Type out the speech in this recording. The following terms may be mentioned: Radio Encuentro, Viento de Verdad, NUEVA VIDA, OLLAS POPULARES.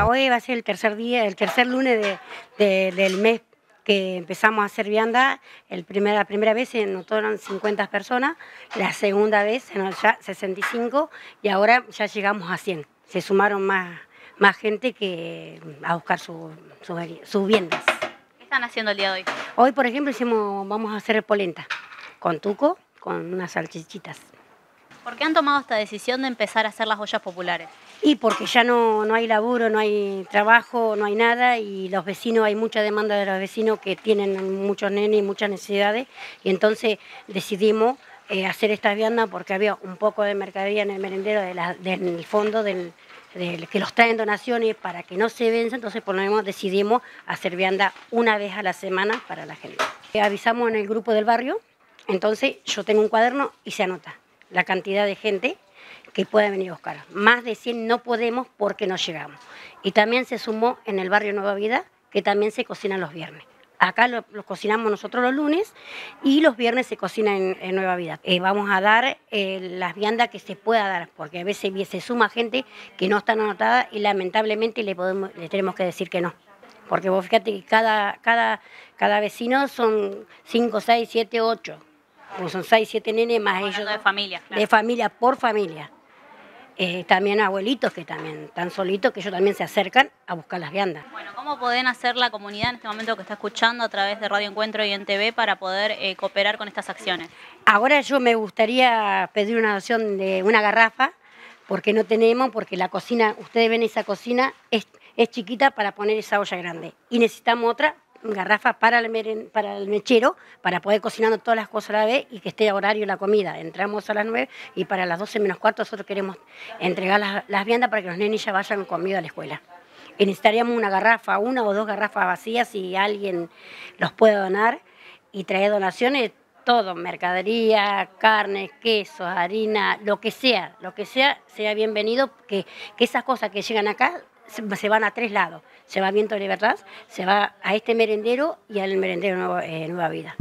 Hoy va a ser el tercer día, el tercer lunes del mes que empezamos a hacer vianda. La primera vez se notaron 50 personas, la segunda vez se notaron 65 y ahora ya llegamos a 100. Se sumaron más gente que a buscar sus viandas. ¿Qué están haciendo el día de hoy? Hoy, por ejemplo, vamos a hacer polenta con tuco, con unas salchichitas. ¿Por qué han tomado esta decisión de empezar a hacer las ollas populares? Y porque ya no hay laburo, no hay trabajo, no hay nada, y los vecinos, hay mucha demanda de los vecinos que tienen muchos nenes y muchas necesidades, y entonces decidimos hacer esta vianda porque había un poco de mercadería en el merendero del fondo, que los traen donaciones para que no se venza, entonces decidimos hacer vianda una vez a la semana para la gente. Avisamos en el grupo del barrio, entonces yo tengo un cuaderno y se anota la cantidad de gente que pueda venir a buscar. Más de 100 no podemos porque no llegamos. Y también se sumó en el barrio Nueva Vida, que también se cocina los viernes. Acá lo cocinamos nosotros los lunes y los viernes se cocina en Nueva Vida. Vamos a dar las viandas que se pueda dar, porque a veces se suma gente que no está anotada y lamentablemente le tenemos que decir que no. Porque vos fíjate que cada vecino son 5, 6, 7, 8. Pues son 6, 7 nenes más ellos. De familia. Claro. De familia por familia. También abuelitos que también están solitos, que ellos también se acercan a buscar las viandas. Bueno, ¿cómo pueden hacer la comunidad en este momento que está escuchando a través de Radio Encuentro y en TV para poder cooperar con estas acciones? Ahora yo me gustaría pedir una donación de una garrafa, porque no tenemos, porque la cocina, ustedes ven esa cocina, es chiquita para poner esa olla grande. Y necesitamos otra garrafa para el mechero, para poder cocinando todas las cosas a la vez y que esté a horario la comida. Entramos a las 9 y para las 12 menos cuarto nosotros queremos entregar las viandas para que los nenes ya vayan comidos a la escuela. Y necesitaríamos una garrafa, una o dos garrafas vacías, si alguien los puede donar y traer donaciones, todo, mercadería, carne, quesos, harina, lo que sea bienvenido, que esas cosas que llegan acá se van a 3 lados. Se va a Viento de Verdad, se va a este merendero y al merendero Nueva Vida.